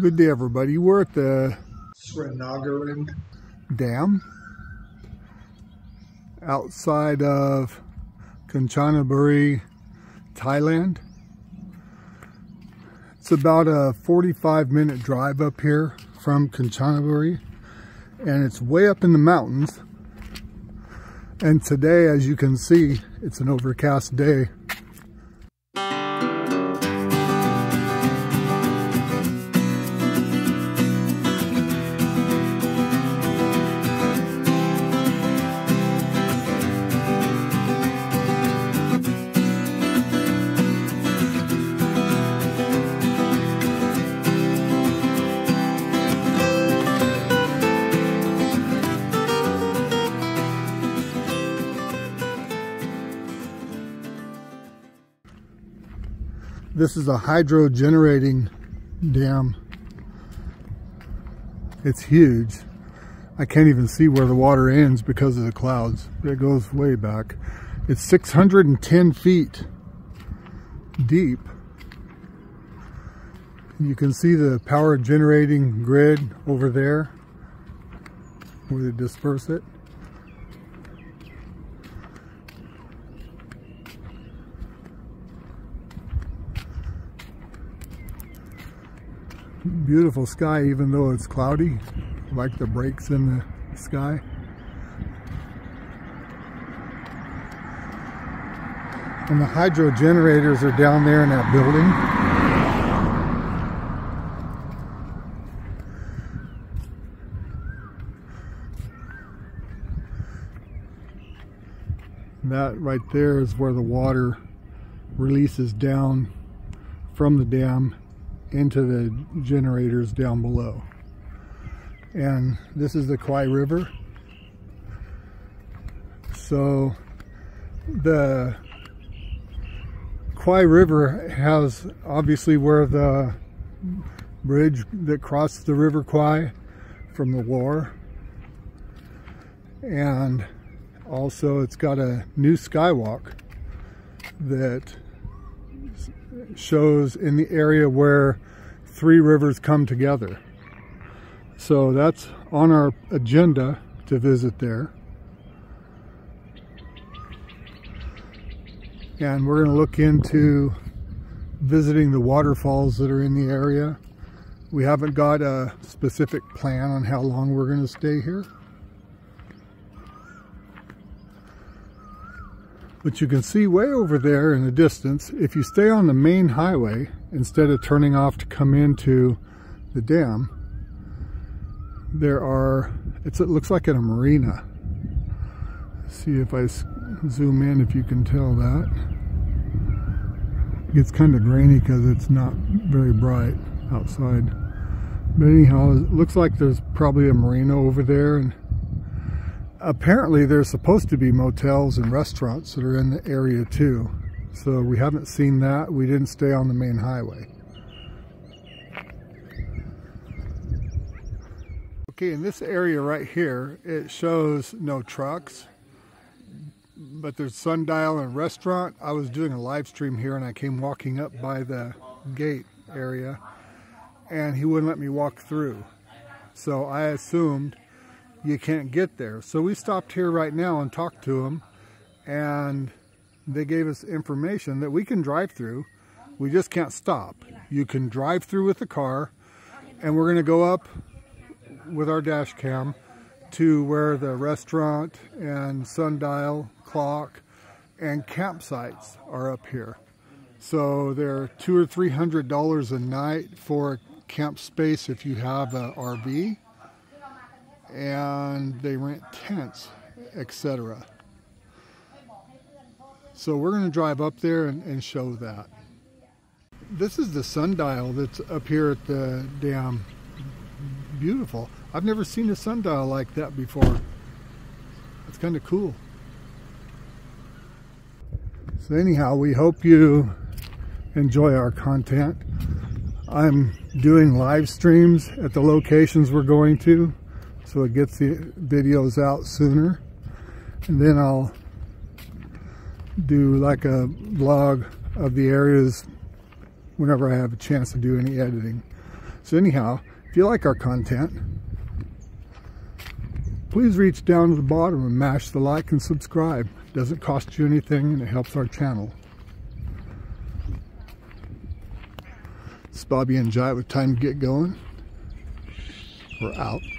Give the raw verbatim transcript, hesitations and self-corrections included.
Good day, everybody. We're at the Srinagarind Dam outside of Kanchanaburi, Thailand. It's about a forty-five minute drive up here from Kanchanaburi, and it's way up in the mountains. And today, as you can see, it's an overcast day. This is a hydro generating dam. It's huge. I can't even see where the water ends because of the clouds. It goes way back. It's six hundred ten feet deep. You can see the power generating grid over there where they disperse it. Beautiful sky, even though it's cloudy, like the breaks in the sky. And the hydro generators are down there in that building. That right there is where the water releases down from the dam into the generators down below. And this is the Kwai River. So the Kwai River has obviously where the bridge that crossed the River Kwai from the war. And also it's got a new skywalk that shows in the area where three rivers come together. So that's on our agenda to visit there. And we're going to look into visiting the waterfalls that are in the area. We haven't got a specific plan on how long we're going to stay here. But you can see way over there in the distance, if you stay on the main highway instead of turning off to come into the dam, there are, it's, it looks like a marina. See if I zoom in, if you can tell that. It's kind of grainy because it's not very bright outside. But anyhow, it looks like there's probably a marina over there. And apparently there's supposed to be motels and restaurants that are in the area too. So we haven't seen that. We didn't stay on the main highway. Okay, in this area right here, it shows no trucks, but there's sundial and restaurant. I was doing a live stream here and I came walking up by the gate area and he wouldn't let me walk through. So I assumed you can't get there. So we stopped here right now and talked to them, and they gave us information that we can drive through. We just can't stop. You can drive through with the car, and we're going to go up with our dash cam to where the restaurant and sundial clock and campsites are up here. So they're two or three hundred dollars a night for camp space if you have an R V. And they rent tents, et cetera. So we're going to drive up there and, and show that. This is the sundial that's up here at the dam. Beautiful. I've never seen a sundial like that before. It's kind of cool. So anyhow, we hope you enjoy our content. I'm doing live streams at the locations we're going to, so it gets the videos out sooner. And then I'll do like a vlog of the areas whenever I have a chance to do any editing. So anyhow, if you like our content, please reach down to the bottom and mash the like and subscribe. It doesn't cost you anything and it helps our channel. It's Bobby and Jai with Time to Get Going. We're out.